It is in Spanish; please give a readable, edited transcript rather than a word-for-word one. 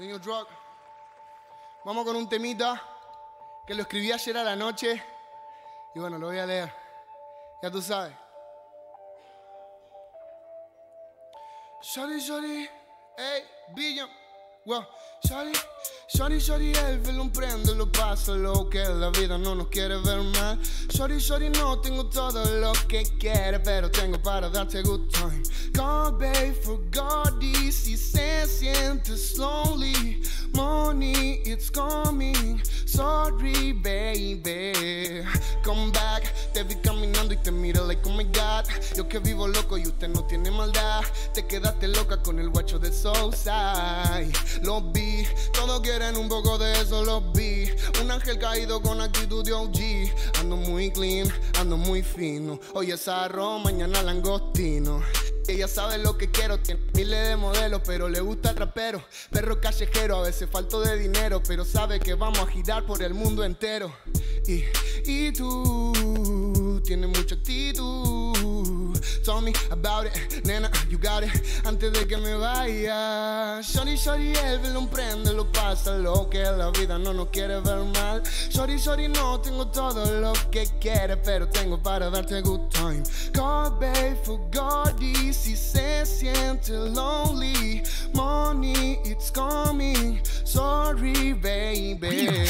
Señor Rock. Vamos con un temita que lo escribí ayer a la noche. Y bueno, lo voy a leer. Ya tú sabes. Shorty, shorty, hey, Billion. Wow, shorty, shorty, shorty, el velón prende, lo pasa, lo que la vida no nos quiere ver mal. Shorty, shorty, no tengo todo lo que quieres, pero tengo para darte good time. God, babe, for Goddy, si se siente lonely, money, it's coming. Sorry, baby, come back. Te vi caminando y te miré like, oh my God. Yo que vivo loco y usted no tiene maldad. Te quedaste loca con el guacho de Southside. Lo vi, todos quieren un poco de eso, lo vi. Un ángel caído con actitud de OG. Ando muy clean, ando muy fino. Hoy es arroz, mañana langostino. Ella sabe lo que quiero, tiene miles de modelos, pero le gusta el rapero. Perro callejero, a veces falto de dinero, pero sabe que vamos a girar por el mundo entero. Y tú, tienes mucha actitud. Tell me about it, nena, you got it. Antes de que me vaya. Shorty, shorty, el velón prende, lo pasa, lo que la vida no nos quiere ver mal. Shorty, shorty, no tengo todo lo que quieres, pero tengo para darte good time. God, babe, for Goddy, si se siente lonely, money, it's coming. Sorry, baby.